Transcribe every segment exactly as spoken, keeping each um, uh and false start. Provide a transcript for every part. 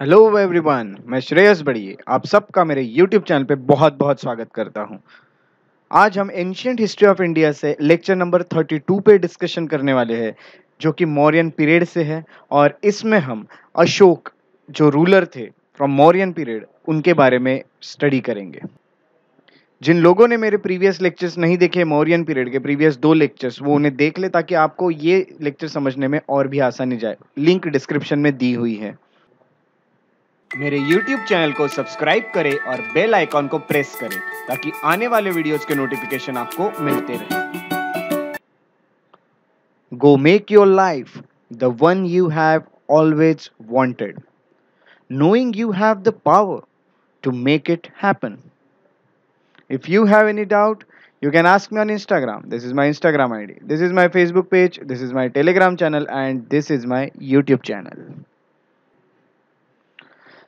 Hello everyone, मैं श्रेयस बड़िए आप सबका मेरे यूट्यूब चैनल पे बहुत बहुत स्वागत करता हूं। आज हम एंशियंट हिस्ट्री ऑफ इंडिया से लेक्चर नंबर थर्टी टू पे डिस्कशन करने वाले हैं, जो कि मौर्यन पीरियड से है। और इसमें हम अशोक जो रूलर थे फ्रॉम मौर्यन पीरियड, उनके बारे में स्टडी करेंगे। जिन लोगों ने मेरे प्रीवियस लेक्चर्स नहीं देखे, मौर्यन पीरियड के प्रीवियस दो लेक्चर्स, वो उन्हें देख ले ताकि आपको ये लेक्चर समझने में और भी आसानी जाए। लिंक डिस्क्रिप्शन में दी हुई है। मेरे YouTube चैनल को सब्सक्राइब करें और बेल आइकॉन को प्रेस करें ताकि आने वाले वीडियोस के नोटिफिकेशन आपको मिलते रहे। Go make your life the one you have always wanted, knowing you have the power to make it happen. If you have any doubt, you can ask me on Instagram. This is my Instagram I D. This is my Facebook page. This is my Telegram channel, and this is my YouTube channel.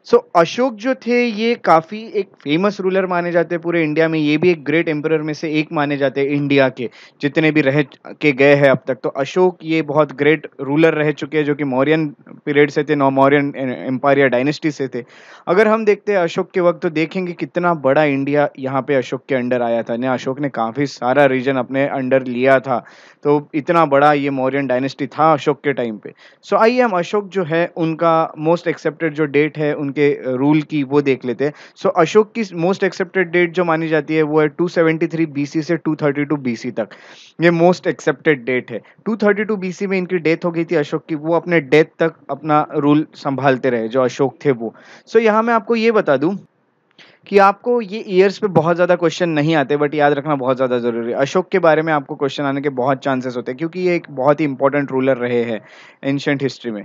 So so, Ashok जो थे ये काफ़ी एक famous ruler माने जाते हैं पूरे India में। ये भी एक ग्रेट एम्परर में से एक माने जाते हैं इंडिया के, जितने भी रह के गए हैं अब तक। तो अशोक ये बहुत ग्रेट रूलर रह चुके हैं, जो कि मौर्यन पीरियड से थे, नौ मौर्यन एम्पायर या डायनेस्टी से थे। अगर हम देखते हैं अशोक के वक्त, तो देखेंगे कितना बड़ा इंडिया यहाँ पे अशोक के अंडर आया था। ना अशोक ने काफ़ी सारा रीजन अपने अंडर लिया था, तो इतना बड़ा ये मौर्यन डायनेस्टी था अशोक के टाइम पे। सो so, आइए हम अशोक जो है उनका मोस्ट एक्सेप्टेड जो डेट है के रूल की वो देख लेते हैं। सो so, अशोक की मोस्ट एक्सेप्टेड डेट जो मानी जाती है वो है two seventy three B C से two thirty two B C तक। ये मोस्ट एक्सेप्टेड डेट है। Two thirty two B C में इनकी डेथ हो गई थी अशोक की। वो अपने डेथ तक अपना रूल संभालते रहे जो अशोक थे वो। सो so, यहाँ मैं आपको ये बता दूं कि आपको ये ईयर्स पे बहुत ज़्यादा क्वेश्चन नहीं आते, बट याद रखना बहुत ज़्यादा ज़रूरी है। अशोक के बारे में आपको क्वेश्चन आने के बहुत चांसेस होते हैं, क्योंकि ये एक बहुत ही इंपॉर्टेंट रूलर रहे हैं एंशिएंट हिस्ट्री में।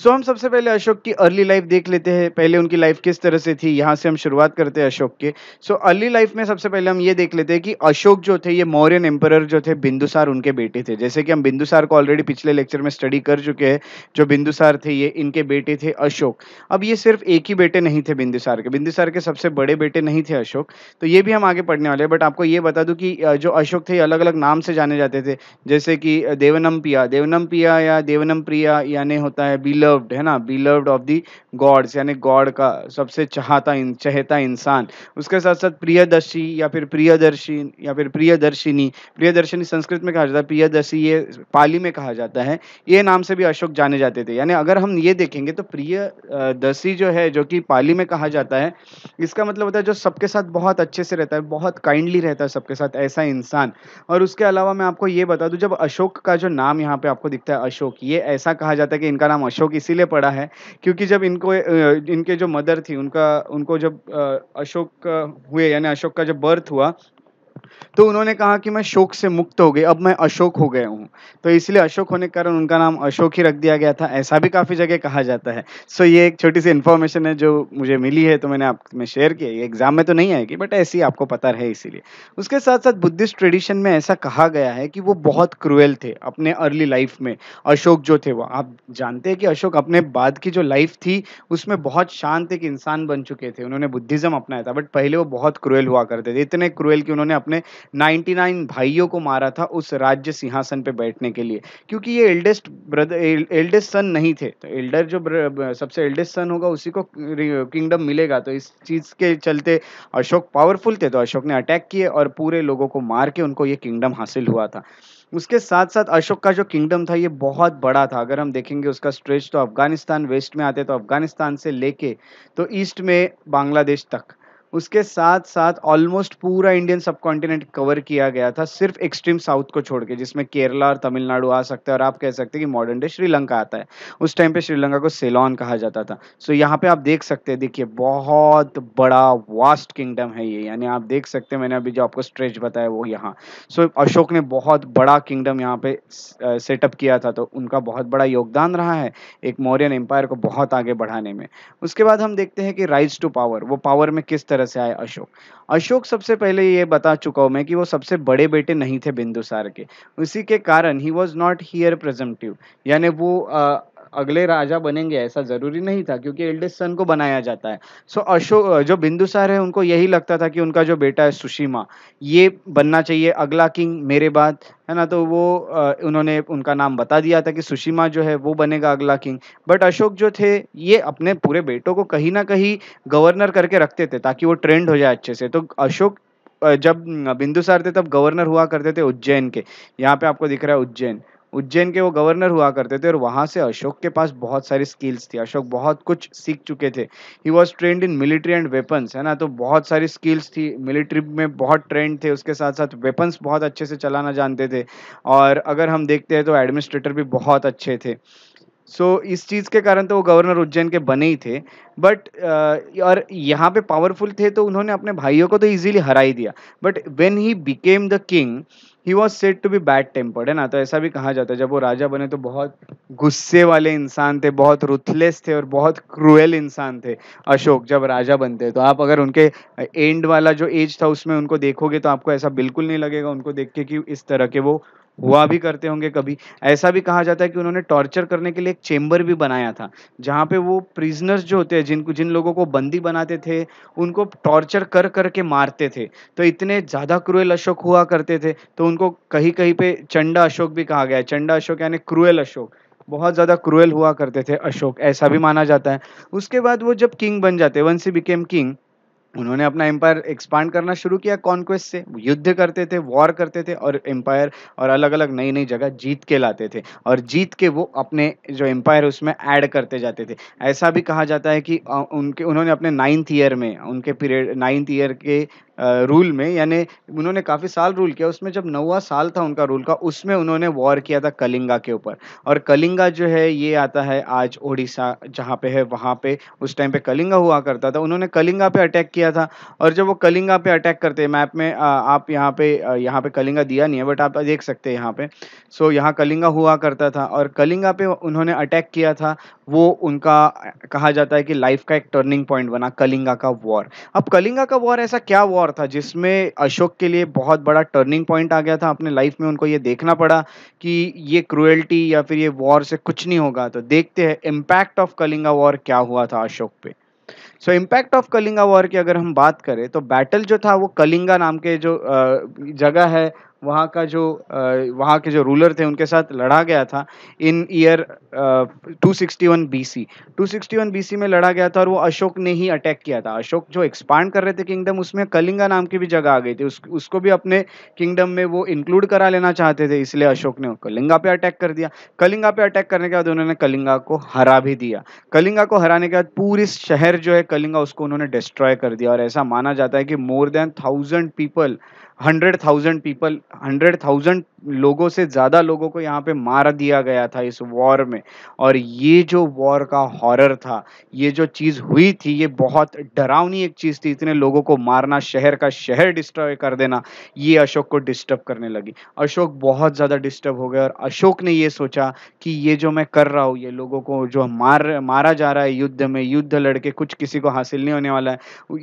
सो so, हम सबसे पहले अशोक की अर्ली लाइफ देख लेते हैं। पहले उनकी लाइफ किस तरह से थी, यहाँ से हम शुरुआत करते हैं अशोक के। सो so, अर्ली लाइफ में सबसे पहले हम ये देख लेते हैं कि अशोक जो थे ये मौर्यन एम्परर जो थे बिंदुसार, उनके बेटे थे। जैसे कि हम बिंदुसार को ऑलरेडी पिछले लेक्चर में स्टडी कर चुके हैं। जो बिंदुसार थे ये इनके बेटे थे अशोक। अब ये सिर्फ एक ही बेटे नहीं थे बिंदुसार के, बिंदुसार के सबसे बड़े बेटे नहीं थे अशोक, तो ये भी हम आगे पढ़ने वाले हैं। बट आपको ये बता दूँ कि जो अशोक थे अलग अलग नाम से जाने जाते थे, जैसे कि देवनम्प्रिया देवनम्प्रिया या देवनम्प्रिया यानी होता है Beloved, है ना, बिलव्ड ऑफ दी गॉड्स यानी गॉड का सबसे चाहता इन, चहेता इंसान। उसके साथ साथ प्रियदर्शी या फिर प्रियदर्शी या फिर प्रियदर्शिनी प्रियदर्शिनी संस्कृत में कहा जाता है, प्रियदर्शी ये पाली में कहा जाता है। ये नाम से भी अशोक जाने जाते थे। यानी अगर हम ये देखेंगे तो प्रियदर्शी जो है, जो कि पाली में कहा जाता है, इसका मतलब होता है जो सबके साथ बहुत अच्छे से रहता है, बहुत काइंडली रहता है सबके साथ, ऐसा इंसान। और उसके अलावा मैं आपको ये बता दूँ, जब अशोक का जो नाम यहाँ पे आपको दिखता है अशोक, ये ऐसा कहा जाता है कि इनका नाम अशोक इसीलिए पड़ा है क्योंकि जब इनको इनके जो मदर थी उनका उनको जब अशोक हुए यानी अशोक का जब बर्थ हुआ तो उन्होंने कहा कि मैं शोक से मुक्त हो गई, अब मैं अशोक हो गया हूँ। तो इसलिए अशोक होने के कारण उनका नाम अशोक ही रख दिया गया था, ऐसा भी काफ़ी जगह कहा जाता है। सो ये एक छोटी सी इन्फॉर्मेशन है जो मुझे मिली है, तो मैंने आप में शेयर किया। ये एग्जाम में तो नहीं आएगी, बट ऐसे ही आपको पता रहे इसीलिए। उसके साथ साथ बुद्धिस्ट ट्रेडिशन में ऐसा कहा गया है कि वो बहुत क्रूएल थे अपने अर्ली लाइफ में। अशोक जो थे वो आप जानते हैं कि अशोक अपने बाद की जो लाइफ थी उसमें बहुत शांत एक इंसान बन चुके थे, उन्होंने बुद्धिज़्म अपनाया था, बट पहले वो बहुत क्रूएल हुआ करते थे। इतने क्रूएल कि उन्होंने अपने निन्यानवे भाइयों को मारा था उस राज्य सिंहासन पे बैठने के लिए, क्योंकि ये एल्डेस्ट ब्रदर एल्डेस्ट सन नहीं थे। तो एल्डर जो सबसे एल्डेस्ट सन होगा उसी को किंगडम मिलेगा। तो इस चीज़ के चलते अशोक पावरफुल थे, तो अशोक ने अटैक किए और पूरे लोगों को मार के उनको ये किंगडम हासिल हुआ था। उसके साथ साथ अशोक का जो किंगडम था ये बहुत बड़ा था। अगर हम देखेंगे उसका स्ट्रेच, तो अफगानिस्तान वेस्ट में आते, तो अफगानिस्तान से लेके तो ईस्ट में बांग्लादेश तक। उसके साथ साथ ऑलमोस्ट पूरा इंडियन सब कॉन्टिनेंट कवर किया गया था, सिर्फ एक्सट्रीम साउथ को छोड़ के, जिसमें केरला और तमिलनाडु आ सकता है, और आप कह सकते हैं कि मॉडर्न डे श्रीलंका आता है। उस टाइम पे श्रीलंका को सेलॉन कहा जाता था। सो यहाँ पे आप देख सकते हैं, देखिए बहुत बड़ा वास्ट किंगडम है ये। यानी आप देख सकते हैं, मैंने अभी जो आपको स्ट्रेच बताया वो यहाँ। सो अशोक ने बहुत बड़ा किंगडम यहाँ पे सेटअप किया था, तो उनका बहुत बड़ा योगदान रहा है एक मौर्यन एम्पायर को बहुत आगे बढ़ाने में। उसके बाद हम देखते हैं कि राइज टू पावर, वो पावर में किस से आए अशोक। अशोक सबसे पहले ये बता चुका हूं मैं कि वो सबसे बड़े बेटे नहीं थे बिंदुसार के, उसी के कारण ही वॉज नॉट हियर प्रेजेंटिव, यानी वो आ, अगले राजा बनेंगे ऐसा जरूरी नहीं था, क्योंकि एल्डेस्ट सन को बनाया जाता है। सो so, अशोक जो बिंदुसार है उनको यही लगता था कि उनका जो बेटा है सुशीमा ये बनना चाहिए अगला किंग मेरे बाद, है ना। तो वो उन्होंने उनका नाम बता दिया था कि सुशीमा जो है वो बनेगा अगला किंग। बट अशोक जो थे ये अपने पूरे बेटों को कहीं ना कहीं गवर्नर करके रखते थे ताकि वो ट्रेंड हो जाए अच्छे से। तो अशोक जब बिंदुसार थे तब गवर्नर हुआ करते थे उज्जैन के, यहाँ पे आपको दिख रहा है उज्जैन, उज्जैन के वो गवर्नर हुआ करते थे। और वहाँ से अशोक के पास बहुत सारी स्किल्स थी, अशोक बहुत कुछ सीख चुके थे। He was trained in military and weapons, है ना। तो बहुत सारी स्किल्स थी, मिलिट्री में बहुत ट्रेंड थे, उसके साथ साथ वेपन्स बहुत अच्छे से चलाना जानते थे। और अगर हम देखते हैं तो एडमिनिस्ट्रेटर भी बहुत अच्छे थे। सो so, इस चीज़ के कारण तो वो गवर्नर उज्जैन के बने ही थे। बट और यहाँ पे पावरफुल थे तो उन्होंने अपने भाइयों को तो इजीली हरा ही दिया। But when he became the king he was said to be bad tempered, है ना। तो ऐसा भी कहा जाता है जब वो राजा बने तो बहुत गुस्से वाले इंसान थे, बहुत रुथलेस थे और बहुत क्रूएल इंसान थे अशोक जब राजा बनते। तो आप अगर उनके एंड वाला जो एज था उसमें उनको देखोगे तो आपको ऐसा बिल्कुल नहीं लगेगा उनको देख के कि इस तरह के वो हुआ भी करते होंगे कभी। ऐसा भी कहा जाता है कि उन्होंने टॉर्चर करने के लिए एक चेम्बर भी बनाया था जहाँ पे वो प्रिजनर्स जो होते हैं जिनको जिन लोगों को बंदी बनाते थे उनको टॉर्चर कर करके मारते थे। तो इतने ज़्यादा क्रूएल अशोक हुआ करते थे। तो उनको कहीं कहीं पे चंडा अशोक भी कहा गया है, चंडा अशोक यानी क्रूएल अशोक, बहुत ज़्यादा क्रूएल हुआ करते थे अशोक, ऐसा भी माना जाता है। उसके बाद वो जब किंग बन जाते, वंस ही बिकेम किंग, उन्होंने अपना एम्पायर एक्सपांड करना शुरू किया कॉन्क्वेस्ट से, युद्ध करते थे, वॉर करते थे और एम्पायर और अलग अलग नई नई जगह जीत के लाते थे और जीत के वो अपने जो एम्पायर उसमें ऐड करते जाते थे। ऐसा भी कहा जाता है कि उनके उन्होंने अपने नाइन्थ ईयर में उनके पीरियड नाइन्थ ईयर के रूल में, यानी उन्होंने काफ़ी साल रूल किया, उसमें जब नौवा साल था उनका रूल का उसमें उन्होंने वॉर किया था कलिंगा के ऊपर। और कलिंगा जो है ये आता है आज ओडिशा जहाँ पे है वहाँ पे, उस टाइम पे कलिंगा हुआ करता था। उन्होंने कलिंगा पे अटैक किया था और जब वो कलिंगा पे अटैक करते, मैप में आप यहाँ पे यहाँ पे कलिंगा दिया नहीं है बट आप देख सकते हैं यहाँ पे। सो यहाँ कलिंगा हुआ करता था और कलिंगा पे उन्होंने अटैक किया था। वो उनका कहा जाता है कि लाइफ का एक टर्निंग पॉइंट बना कलिंगा का वॉर। अब कलिंगा का वॉर ऐसा क्या वॉर था जिसमें अशोक के लिए बहुत बड़ा टर्निंग पॉइंट आ गया था अपने लाइफ में। उनको ये देखना पड़ा कि ये क्रूएल्टी या फिर ये वॉर से कुछ नहीं होगा। तो देखते हैं इम्पैक्ट ऑफ कलिंगा वॉर क्या हुआ था अशोक पे। So impact of Kalinga war की अगर हम बात करें तो बैटल जो था वो कलिंगा नाम के जो जगह है वहाँ का जो वहाँ के जो रूलर थे उनके साथ लड़ा गया था in year two sixty one B C. Two sixty one B C में लड़ा गया था और वो अशोक ने ही अटैक किया था। अशोक जो एक्सपांड कर रहे थे किंगडम उसमें कलिंगा नाम की भी जगह आ गई थी, उस, उसको भी अपने किंगडम में वो इंक्लूड करा लेना चाहते थे, इसलिए अशोक ने कलिंगा पे अटैक कर दिया। कलिंगा पे अटैक करने के बाद उन्होंने कलिंगा को हरा भी दिया। कलिंगा को हराने के बाद पूरी शहर जो है कलिंगा उसको उन्होंने डिस्ट्रॉय कर दिया। और ऐसा माना जाता है कि more than thousand people hundred thousand people hundred thousand लोगों से ज़्यादा लोगों को यहाँ पे मार दिया गया था इस वॉर में। और ये जो वॉर का हॉरर था, ये जो चीज़ हुई थी, ये बहुत डरावनी एक चीज़ थी। इतने लोगों को मारना, शहर का शहर डिस्ट्रॉय कर देना, ये अशोक को डिस्टर्ब करने लगी। अशोक बहुत ज़्यादा डिस्टर्ब हो गए और अशोक ने ये सोचा कि ये जो मैं कर रहा हूँ, ये लोगों को जो मार मारा जा रहा है युद्ध में, युद्ध लड़के कुछ किसी को हासिल नहीं होने वाला है,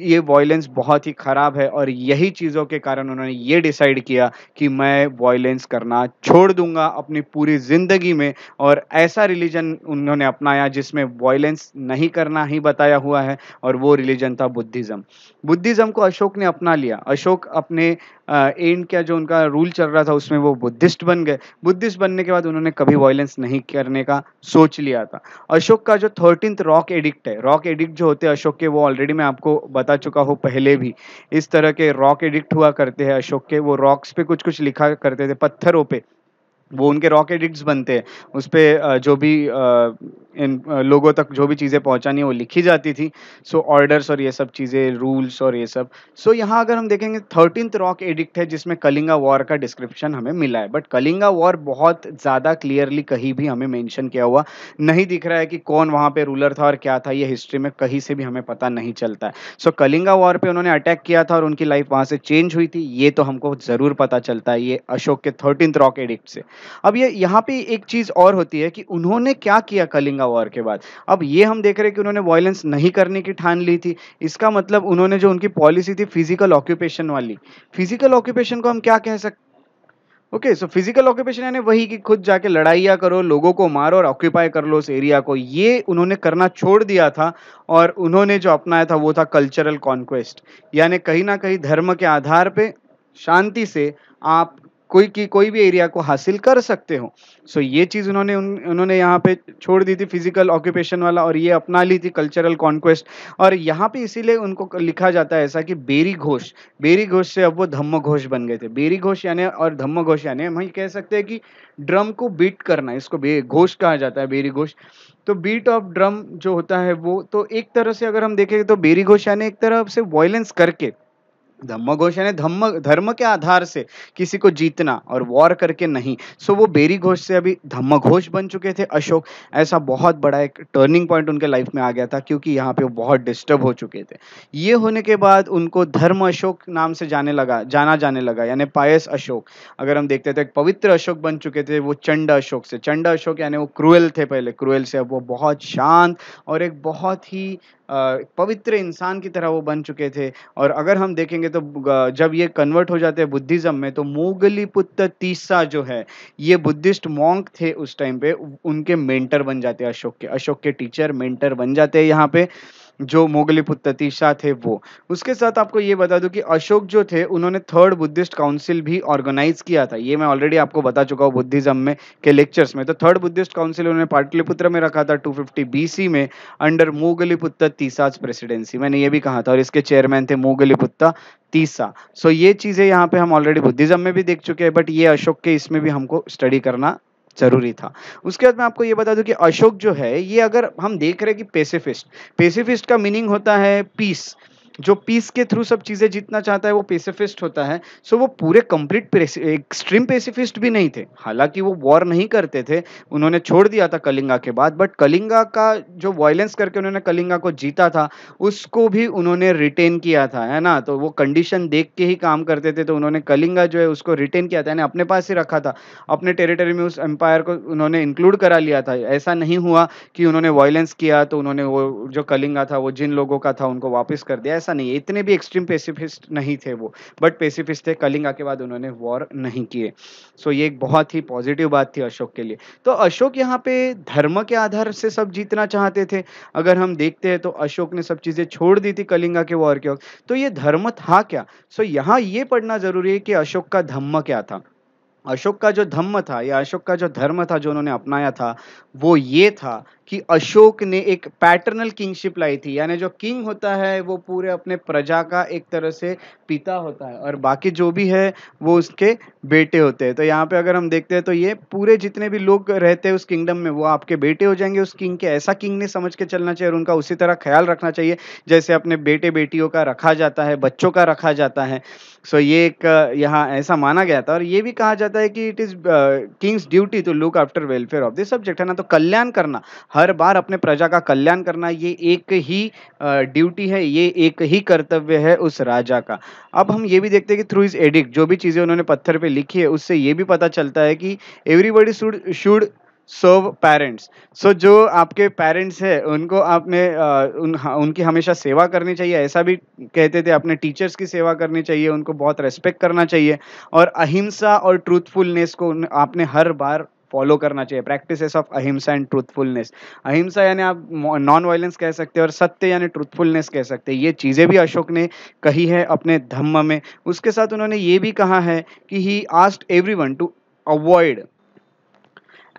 ये वायलेंस बहुत ही ख़राब है। और यही चीज़ों के कारण उन्होंने ये डिसाइड किया कि मैं वायलेंस करना छोड़ दूंगा अपनी पूरी जिंदगी में। और ऐसा रिलीजन उन्होंने अपनाया जिसमें वायलेंस नहीं करना ही बताया हुआ है और वो रिलीजन था बुद्धिज़्म। बुद्धिज़्म को अशोक ने अपना लिया। अशोक अपने एंड क्या जो उनका रूल चल रहा था उसमें वो बुद्धिस्ट बन गए। बुद्धिस्ट बनने के बाद उन्होंने कभी वायलेंस नहीं करने का सोच लिया था। अशोक का जो थर्टींथ रॉक एडिक्ट है, रॉक एडिक्ट जो होते हैं अशोक के, वो ऑलरेडी मैं आपको बता चुका हूँ पहले भी, इस तरह के रॉक एडिक्ट हुआ करते हैं अशोक के। वो रॉक्स पे कुछ कुछ लिखा करते थे, पत्थरों पे, वो उनके रॉक एडिक्ट्स बनते हैं। उस पर जो भी इन लोगों तक जो भी चीज़ें पहुंचानी है वो लिखी जाती थी। सो ऑर्डर्स और ये सब चीज़ें, रूल्स और ये सब। सो यहाँ अगर हम देखेंगे थर्टींथ रॉक एडिक्ट है जिसमें कलिंगा वॉर का डिस्क्रिप्शन हमें मिला है। बट कलिंगा वॉर बहुत ज़्यादा क्लियरली कहीं भी हमें मेंशन किया हुआ नहीं दिख रहा है कि कौन वहाँ पर रूलर था और क्या था, ये हिस्ट्री में कहीं से भी हमें पता नहीं चलता है। सो कलिंगा वॉर पर उन्होंने अटैक किया था और उनकी लाइफ वहाँ से चेंज हुई थी, ये तो हमको ज़रूर पता चलता है, ये अशोक के थर्टींथ रॉक एडिक्ट से। अब ये यहाँ पे एक चीज़ और होती है कि उन्होंने क्या किया कलिंगा वॉर के बाद। अब ये हम देख रहे हैं कि उन्होंने वायलेंस नहीं करने की ठान ली थी। इसका मतलब उन्होंने जो उनकी पॉलिसी थी फिजिकल ऑक्यूपेशन वाली, फिजिकल ऑक्यूपेशन को हम क्या कह सकते, ओके, सो फिजिकल ऑक्यूपेशन यानी वही कि खुद जाके लड़ाइया करो, लोगों को मारो और ऑक्यूपाई कर लो उस एरिया को, ये उन्होंने करना छोड़ दिया था। और उन्होंने जो अपनाया था वो था कल्चरल कॉन्क्वेस्ट, यानी कहीं ना कहीं धर्म के आधार पे शांति से आप कोई की कोई भी एरिया को हासिल कर सकते हो। सो ये चीज़ उन्होंने उन, उन्होंने यहाँ पे छोड़ दी थी फिजिकल ऑक्यूपेशन वाला, और ये अपना ली थी कल्चरल कॉन्क्वेस्ट। और यहाँ पे इसीलिए उनको लिखा जाता है ऐसा कि बेरी घोष, बेरी घोष से अब वो धम्म घोष बन गए थे। बेरी घोष यानी और धम्म घोष यानी हम ही कह सकते हैं कि ड्रम को बीट करना, इसको घोष कहा जाता है, बेरी घोष। तो बीट ऑफ ड्रम जो होता है वो तो एक तरह से अगर हम देखें तो बेरी घोष यानी एक तरह से वॉयलेंस करके, धम्म घोष यानी धम्म धर्म के आधार से किसी को जीतना और वॉर करके नहीं। सो वो बेरी घोष से अभी धम्म घोष बन चुके थे अशोक। ऐसा बहुत बड़ा एक टर्निंग पॉइंट उनके लाइफ में आ गया था, क्योंकि यहाँ पे वो बहुत डिस्टर्ब हो चुके थे। ये होने के बाद उनको धर्म अशोक नाम से जाने लगा जाना जाने लगा यानी पायस अशोक। अगर हम देखते थे पवित्र अशोक बन चुके थे वो चंड अशोक से। चंड अशोक यानी वो क्रूएल थे पहले, क्रूएल से अब वो बहुत शांत और एक बहुत ही पवित्र इंसान की तरह वो बन चुके थे। और अगर हम देखेंगे तो जब ये कन्वर्ट हो जाते हैं बुद्धिज़्म में, तो मोग्गलिपुत्त तिस्स जो है ये बुद्धिस्ट मॉन्क थे उस टाइम पे, उनके मेंटर बन जाते हैं अशोक के, अशोक के टीचर मेंटर बन जाते हैं यहाँ पे जो मोग्गलिपुत्त तिस्स थे वो। उसके साथ आपको ये बता दूं कि अशोक जो थे उन्होंने थर्ड बुद्धिस्ट काउंसिल भी ऑर्गेनाइज किया था। ये मैं ऑलरेडी आपको बता चुका हूँ बुद्धिज्म में के लेक्चर्स में। तो थर्ड बुद्धिस्ट काउंसिल उन्होंने पाटलिपुत्र में रखा था टू फिफ्टी बीसी में अंडर मोग्गलिपुत्त तिस्स प्रेसिडेंसी, मैंने ये भी कहा था। और इसके चेयरमैन थे मोग्गलिपुत्त तिस्स। सो ये चीज़ें यहाँ पे हम ऑलरेडी बुद्धिज्म में भी देख चुके हैं, बट ये अशोक के इसमें भी हमको स्टडी करना जरूरी था। उसके बाद मैं आपको ये बता दूं कि अशोक जो है ये अगर हम देख रहे हैं कि पेसिफिस्ट, पेसिफिस्ट का मीनिंग होता है पीस, जो पीस के थ्रू सब चीज़ें जीतना चाहता है वो पेसिफिस्ट होता है। सो वो पूरे कंप्लीट एक्सट्रीम पेसिफिस्ट भी नहीं थे, हालांकि वो वॉर नहीं करते थे, उन्होंने छोड़ दिया था कलिंगा के बाद। बट कलिंगा का जो वायलेंस करके उन्होंने कलिंगा को जीता था उसको भी उन्होंने रिटेन किया था, है ना। तो वो कंडीशन देख के ही काम करते थे, तो उन्होंने कलिंगा जो है उसको रिटेन किया था, यानी अपने पास ही रखा था, अपने टेरिटरी में उस एम्पायर को उन्होंने इंक्लूड करा लिया था। ऐसा नहीं हुआ कि उन्होंने वायलेंस किया तो उन्होंने वो जो कलिंगा था वो जिन लोगों का था उनको वापस कर दिया, नहीं। इतने भी एक्सट्रीम पेसिफिस्ट नहीं थे वो, बट पेसिफिस्ट थे। कलिंगा के बाद उन्होंने वॉर नहीं किए। सो ये एक बहुत ही पॉजिटिव बात थी अशोक के लिए। तो अशोक यहाँ पे धर्म के आधार से सब जीतना चाहते थे। अगर हम देखते हैं तो अशोक ने सब चीजें छोड़ दी थी कलिंगा के वॉर के वक्त। तो ये धर्म था क्या? सो यहाँ ये पढ़ना जरूरी है कि अशोक का धर्म क्या था। अशोक का जो धम्म था या अशोक का जो धर्म था जो उन्होंने अपनाया था वो ये था कि अशोक ने एक पैटर्नल किंगशिप लाई थी, यानी जो किंग होता है वो पूरे अपने प्रजा का एक तरह से पिता होता है और बाकी जो भी है वो उसके बेटे होते हैं। तो यहाँ पे अगर हम देखते हैं तो ये पूरे जितने भी लोग रहते हैं उस किंगडम में वो आपके बेटे हो जाएंगे उस किंग के। ऐसा किंग ने समझ के चलना चाहिए और उनका उसी तरह ख्याल रखना चाहिए जैसे अपने बेटे बेटियों का रखा जाता है, बच्चों का रखा जाता है। सो ये एक यहाँ ऐसा माना गया था। और ये भी कहा जाता है कि it is king's duty to look after welfare of this subject, है ना। तो कल्याण करना, हर बार अपने प्रजा का कल्याण करना, ये एक ही ड्यूटी है, ये एक ही कर्तव्य है उस राजा का। अब हम ये भी देखते हैं कि थ्रू हिज एडिक्ट जो भी चीज़ें उन्होंने पत्थर पे लिखी है उससे ये भी पता चलता है कि everybody should should serve parents. So जो आपके पेरेंट्स हैं उनको आपने उन, उनकी हमेशा सेवा करनी चाहिए, ऐसा भी कहते थे। अपने टीचर्स की सेवा करनी चाहिए, उनको बहुत रेस्पेक्ट करना चाहिए। और अहिंसा और ट्रूथफुलनेस को आपने हर बार फॉलो करना चाहिए। Practices of ahimsa and truthfulness, ahimsa यानी आप नॉन वायलेंस कह सकते हैं और सत्य यानी ट्रूथफुलनेस कह सकते हैं। ये चीज़ें भी अशोक ने कही है अपने धम्म में। उसके साथ उन्होंने ये भी कहा है कि he asked everyone to avoid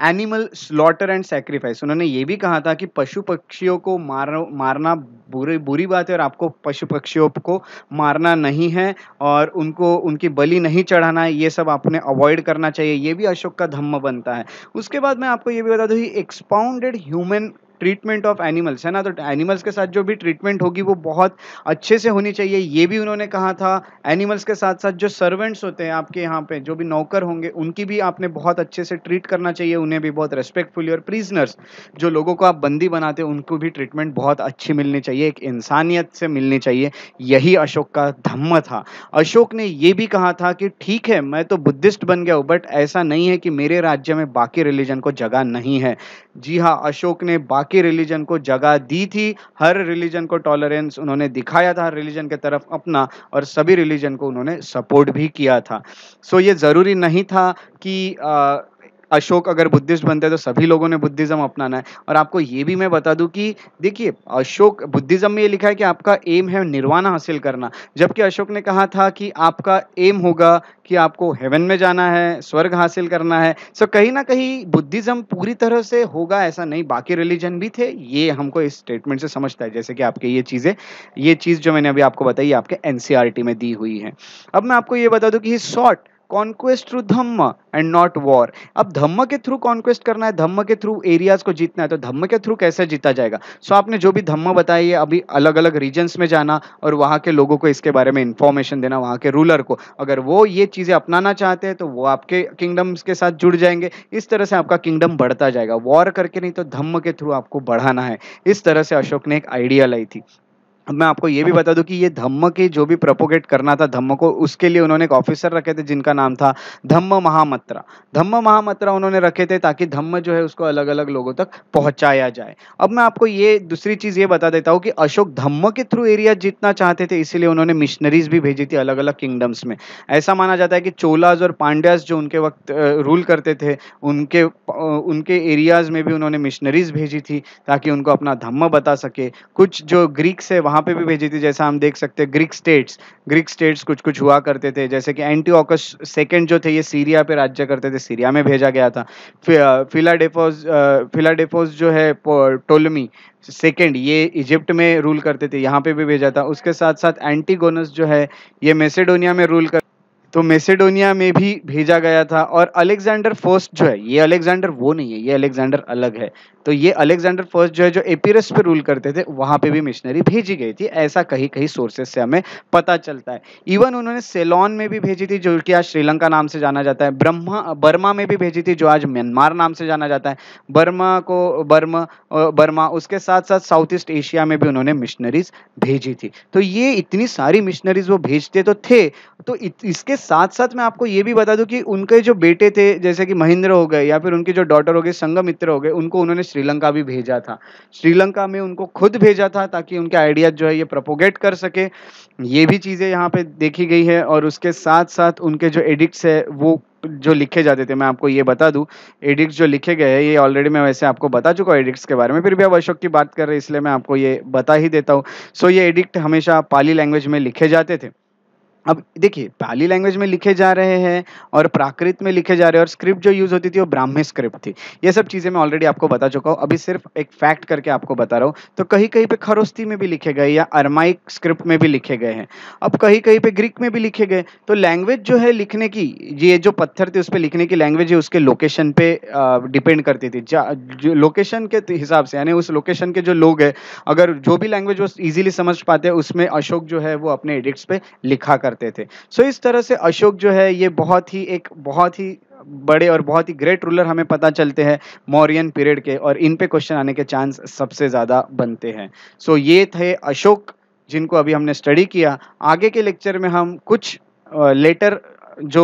animal slaughter and sacrifice. उन्होंने ये भी कहा था कि पशु पक्षियों को मार मारना बुरी बुरी बात है और आपको पशु पक्षियों को मारना नहीं है और उनको उनकी बलि नहीं चढ़ाना है, ये सब आपने अवॉइड करना चाहिए। ये भी अशोक का धम्म बनता है। उसके बाद मैं आपको ये भी बता दूँ, expounded human treatment of animals, है ना। तो एनिमल्स के साथ जो भी ट्रीटमेंट होगी वो बहुत अच्छे से होनी चाहिए, ये भी उन्होंने कहा था। एनिमल्स के साथ साथ जो सर्वेंट्स होते हैं आपके यहाँ पे, जो भी नौकर होंगे उनकी भी आपने बहुत अच्छे से ट्रीट करना चाहिए, उन्हें भी बहुत रेस्पेक्टफुली। और प्रिजनर्स, जो लोगों को आप बंदी बनाते हैं, उनको भी ट्रीटमेंट बहुत अच्छी मिलनी चाहिए, एक इंसानियत से मिलनी चाहिए। यही अशोक का धम्म था। अशोक ने ये भी कहा था कि ठीक है, मैं तो बुद्धिस्ट बन गया हूँ, बट ऐसा नहीं है कि मेरे राज्य में बाकी रिलीजन को जगह नहीं है। जी हाँ, अशोक ने बाकी बाकी रिलीजन को जगह दी थी, हर रिलीजन को टॉलरेंस उन्होंने दिखाया था, हर रिलीजन के तरफ अपना, और सभी रिलीजन को उन्होंने सपोर्ट भी किया था। सो so, ये ज़रूरी नहीं था कि आ, अशोक अगर बुद्धिस्ट बनते तो सभी लोगों ने बुद्धिज़्म अपनाना है। और आपको ये भी मैं बता दूं कि देखिए अशोक बुद्धिज़्म में ये लिखा है कि आपका एम है निर्वाणा हासिल करना, जबकि अशोक ने कहा था कि आपका एम होगा कि आपको हेवन में जाना है, स्वर्ग हासिल करना है। सो कहीं ना कहीं बुद्धिज़्म पूरी तरह से होगा ऐसा नहीं, बाकी रिलीजन भी थे, ये हमको इस स्टेटमेंट से समझता है। जैसे कि आपके ये चीज़ें, ये चीज़ जो मैंने अभी आपको बताई आपके एन सी आर टी में दी हुई है। अब मैं आपको ये बता दूँ कि short conquest through dhamma and not war. अब धम्म के थ्रू कॉन्क्वेस्ट करना है, धम्म के थ्रू एरियाज को जीतना है, तो धम्म के थ्रू कैसे जीता जाएगा। सो आपने जो भी धम्म बताया ये अभी अलग अलग रीजन्स में जाना और वहाँ के लोगों को इसके बारे में इंफॉर्मेशन देना, वहाँ के रूलर को, अगर वो ये चीज़ें अपनाना चाहते हैं तो वो आपके किंगडम्स के साथ जुड़ जाएंगे। इस तरह से आपका किंगडम बढ़ता जाएगा, वॉर करके नहीं तो धम्म के थ्रू आपको बढ़ाना है। इस तरह से अशोक ने एक आइडिया लाई थी। अब मैं आपको ये भी बता दूं कि ये धम्म के जो भी प्रोपोगेट करना था धम्म को, उसके लिए उन्होंने एक ऑफिसर रखे थे जिनका नाम था धम्म महामत्रा। धम्म महामत्रा उन्होंने रखे थे ताकि धम्म जो है उसको अलग अलग लोगों तक पहुंचाया जाए। अब मैं आपको ये दूसरी चीज़ ये बता देता हूँ कि अशोक धम्म के थ्रू एरिया जीतना चाहते थे, इसीलिए उन्होंने मिशनरीज भी भेजी थी अलग अलग किंगडम्स में। ऐसा माना जाता है कि चोलाज और पांड्याज जो उनके वक्त रूल करते थे उनके उनके एरियाज़ में भी उन्होंने मिशनरीज भेजी थी ताकि उनको अपना धम्म बता सके। कुछ जो ग्रीक्स है वहाँ पे भी भेजी थी, जैसा हम देख सकते हैं ग्रीक स्टेट्स ग्रीक स्टेट्स कुछ कुछ हुआ करते थे, जैसे कि एंटियोकस सेकेंड जो थे ये सीरिया पे राज्य करते थे, सीरिया में भेजा गया था। फिला डेफोस फिला डेफोस जो है टॉलमी सेकेंड ये इजिप्ट में रूल करते थे, यहाँ पे भी भेजा था। उसके साथ साथ एंटीगोनस जो है ये मैसेडोनिया में रूल कर तो मैसेडोनिया में भी भेजा गया था। और अलेक्जेंडर फर्स्ट जो है, ये अलेक्जेंडर वो नहीं है, ये अलेक्जेंडर अलग है, तो ये अलेक्जेंडर फर्स्ट जो है जो एपिरस पे रूल करते थे वहाँ पे भी मिशनरी भेजी गई थी, ऐसा कहीं कहीं सोर्सेस से हमें पता चलता है। इवन उन्होंने सेलोन में भी भेजी थी जो कि आज श्रीलंका नाम से जाना जाता है, ब्रह्मा बर्मा में भी भेजी थी जो आज म्यांमार नाम से जाना जाता है, बर्मा को बर्मा बर्मा उसके साथ साथ साउथ ईस्ट एशिया में भी उन्होंने मिशनरीज भेजी थी। तो ये इतनी सारी मिशनरीज वो भेजते तो थे। तो इसके साथ साथ मैं आपको ये भी बता दूं कि उनके जो बेटे थे जैसे कि महिंद्र हो गए या फिर उनकी जो डॉटर हो गई संगमित्र हो गए, उनको उन्होंने श्रीलंका भी भेजा था। श्रीलंका में उनको खुद भेजा था ताकि उनके आइडियाज जो है ये प्रोपोगेट कर सके, ये भी चीज़ें यहाँ पे देखी गई है। और उसके साथ साथ उनके जो एडिक्ट्स है वो जो लिखे जाते थे, मैं आपको ये बता दूं एडिक्ट्स जो लिखे गए हैं ये ऑलरेडी मैं वैसे आपको बता चुका हूँ एडिक्ट्स के बारे में, फिर भी अब अशोक की बात कर रहे हैं इसलिए मैं आपको ये बता ही देता हूँ। सो ये एडिक्ट हमेशा पाली लैंग्वेज में लिखे जाते थे। अब देखिए पाली लैंग्वेज में लिखे जा रहे हैं और प्राकृत में लिखे जा रहे हैं, और स्क्रिप्ट जो यूज़ होती थी वो ब्राह्मी स्क्रिप्ट थी। ये सब चीज़ें मैं ऑलरेडी आपको बता चुका हूँ, अभी सिर्फ एक फैक्ट करके आपको बता रहा हूँ। तो कहीं कहीं पे खरोस्ती में भी लिखे गए या अरमाइक स्क्रिप्ट में भी लिखे गए हैं, अब कहीं कहीं पे ग्रीक में भी लिखे गए। तो लैंग्वेज जो है लिखने की, ये जो पत्थर थे उस पर लिखने की लैंग्वेज है उसके लोकेशन पे डिपेंड करती थी, लोकेशन के हिसाब से, यानी उस लोकेशन के जो लोग हैं अगर जो भी लैंग्वेज वो ईजिली समझ पाते हैं उसमें अशोक जो है वो अपने एडिक्ट्स पे लिखा करते थे। सो so, इस तरह से अशोक जो है ये बहुत ही एक बहुत ही बड़े और बहुत ही ग्रेट रूलर हमें पता चलते हैं मौर्यन पीरियड के, और इन पे क्वेश्चन आने के चांस सबसे ज़्यादा बनते हैं। सो so, ये थे अशोक जिनको अभी हमने स्टडी किया। आगे के लेक्चर में हम कुछ लेटर जो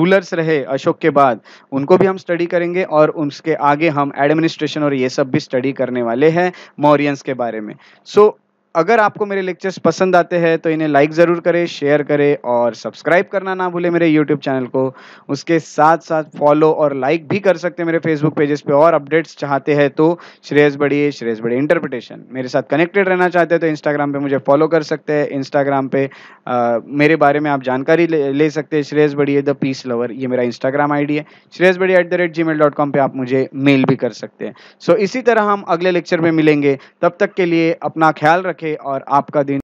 रूलर्स रहे अशोक के बाद उनको भी हम स्टडी करेंगे, और उसके आगे हम एडमिनिस्ट्रेशन और ये सब भी स्टडी करने वाले हैं मौर्यंस के बारे में। सो so, अगर आपको मेरे लेक्चर्स पसंद आते हैं तो इन्हें लाइक ज़रूर करें, शेयर करें और सब्सक्राइब करना ना भूलें मेरे यूट्यूब चैनल को। उसके साथ साथ फॉलो और लाइक भी कर सकते हैं मेरे फेसबुक पेजेस पे, और अपडेट्स चाहते हैं तो श्रेयस बड़िए श्रेयस बड़िए इंटरप्रिटेशन मेरे साथ कनेक्टेड रहना चाहते हैं तो इंस्टाग्राम पर मुझे फॉलो कर सकते हैं। इंस्टाग्राम पे आ, मेरे बारे में आप जानकारी ले, ले सकते हैं। श्रेयस बड़िए द पीस लवर ये मेरा इंस्टाग्राम आई डी है। Shreyas Badiye at the rate Gmail dot com पर आप मुझे मेल भी कर सकते हैं। सो इसी तरह हम अगले लेक्चर में मिलेंगे, तब तक के लिए अपना ख्याल रखें और आपका दिन